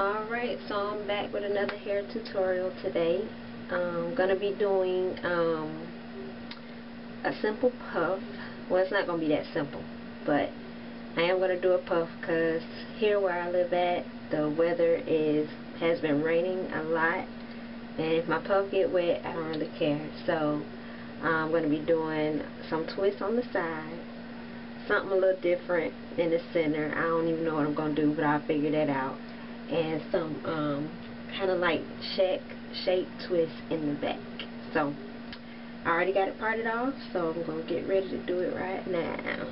Alright, so I'm back with another hair tutorial today. I'm going to be doing a simple puff. Well, it's not going to be that simple, but I am going to do a puff because here where I live at, the weather has been raining a lot, and if my puff get wet, I don't really care. So I'm going to be doing some twists on the side, something a little different in the center. I don't even know what I'm going to do, but I'll figure that out. And some kind of like shape twist in the back. So I already got it parted off, so I'm going to get ready to do it right now.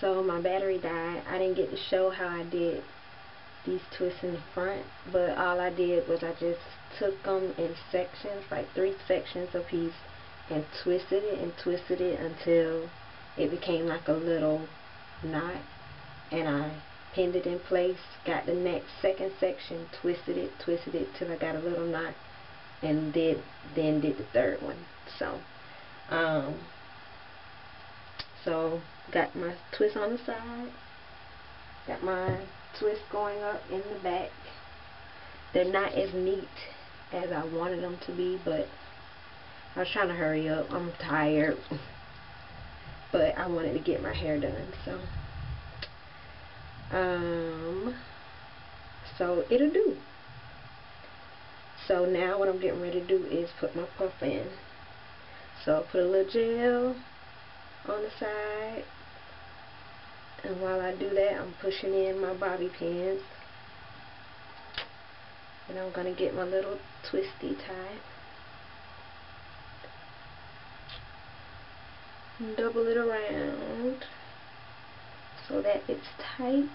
so my battery died. I didn't get to show how I did these twists in the front, but all I did was I just took them in sections, like 3 sections a piece, and twisted it until it became like a little knot, and I pinned it in place, got the next second section, twisted it till I got a little knot, and then did the third one. So got my twist on the side, got my twist going up in the back. They're not as neat as I wanted them to be, but I was trying to hurry up. I'm tired, but I wanted to get my hair done, so it'll do. So now what I'm getting ready to do is put my puff in. So I put a little gel on the side, and while I do that, I'm pushing in my bobby pins, and I'm gonna get my little twisty tie, double it around so that it's tight.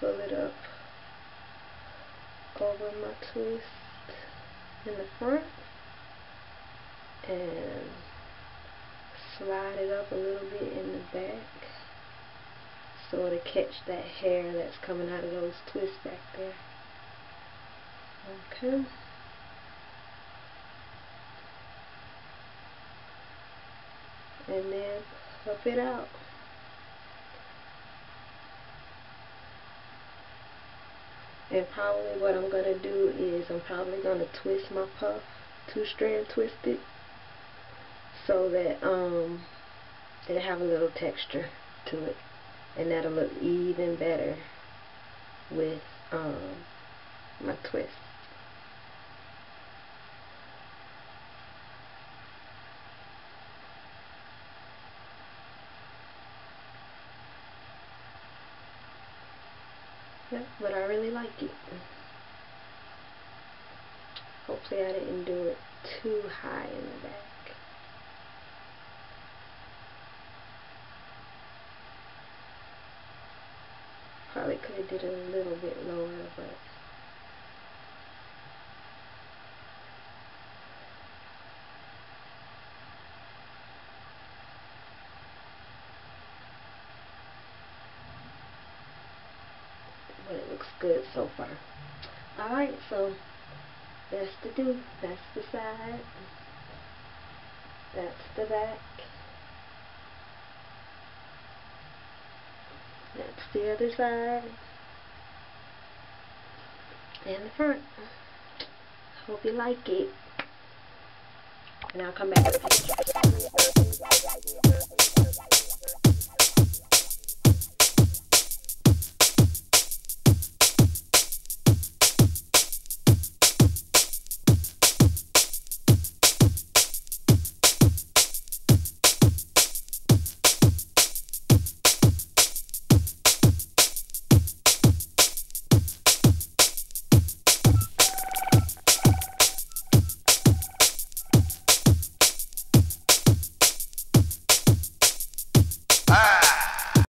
Pull it up over my twist in the front and slide it up a little bit in the back so it'll catch that hair that's coming out of those twists back there. Okay. And then puff it out. And probably what I'm going to do is I'm probably going to twist my puff, 2-strand twist it, so that it'll have a little texture to it, and that'll look even better with my twist. Yep, but I really like it. Hopefully I didn't do it too high in the back. Probably could have did it a little bit lower, but it looks good so far. Alright, so that's the do. That's the side. That's the back. That's the other side. And the front. Hope you like it. And I'll come back with it.